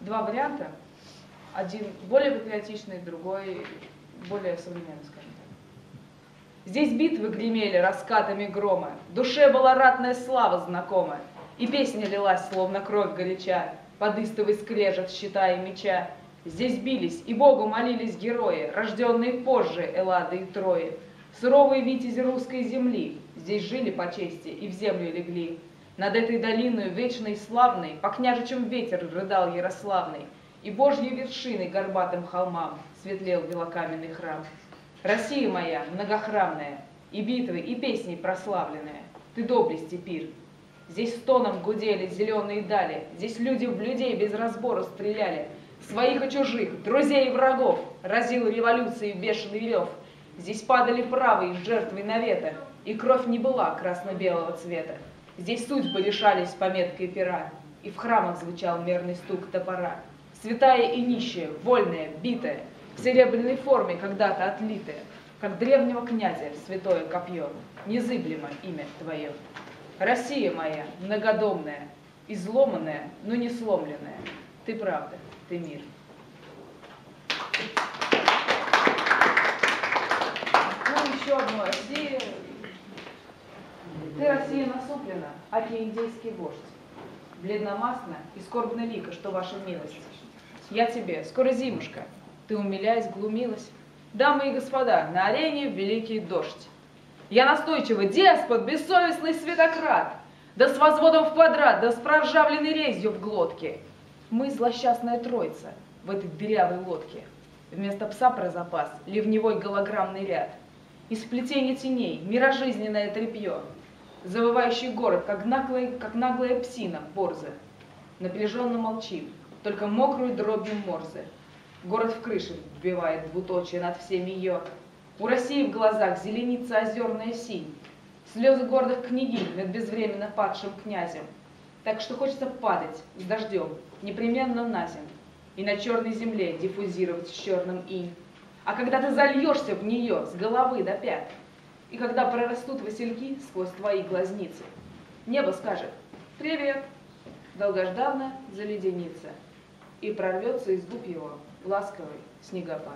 два варианта. Один более патриотичный, другой более современный, скажем так. Здесь битвы гремели раскатами грома, душе была ратная слава знакома, и песня лилась, словно кровь горяча, под истовый скрежет щита и меча. Здесь бились и Богу молились герои, рожденные позже Эллады и Трои. Суровые витязи русской земли здесь жили по чести и в землю легли. Над этой долиною вечной и славной по княжичам ветер рыдал ярославный, и Божьей вершиной горбатым холмам светлел белокаменный храм. Россия моя многохрамная, и битвы, и песни прославленная, ты доблести пир. Здесь стоном гудели зеленые дали, здесь люди в людей без разбора стреляли, своих и чужих, друзей и врагов разил революции бешеный рев. Здесь падали правые жертвой навета, и кровь не была красно-белого цвета. Здесь судьбы решались пометкой пера, и в храмах звучал мерный стук топора. Святая и нищая, вольная, битая, в серебряной форме когда-то отлитая, как древнего князя святое копье, незыблемо имя твое. Россия моя, многодомная, изломанная, но не сломленная, ты правда, ты мир. Еще одну Россию. Ты, Россия, насуплена, аки индейский вождь. Бледномастна и скорбна лика, что ваша милость. Я тебе, скоро зимушка, ты умиляясь, глумилась. Дамы и господа, на арене великий дождь. Я настойчивый деспот, бессовестный светократ, да с возводом в квадрат, да с проржавленной резью в глотке. Мы злосчастная троица в этой дырявой лодке. Вместо пса про запас ливневой голограммный ряд. Из плетения теней, мирожизненное тряпье, завывающий город, как наглая псина борза. Напряженно молчим, только мокрую дробим морзы. Город в крыше вбивает двуточие над всеми ее. У России в глазах зеленится озерная синь. Слезы гордых княгинь над безвременно падшим князем. Так что хочется падать с дождем, непременно на землю, и на черной земле диффузировать с черным инь. А когда ты зальешься в нее с головы до пят, и когда прорастут васильки сквозь твои глазницы, небо скажет «Привет!» долгожданно заледенится, и прорвется из губ его ласковый снегопад.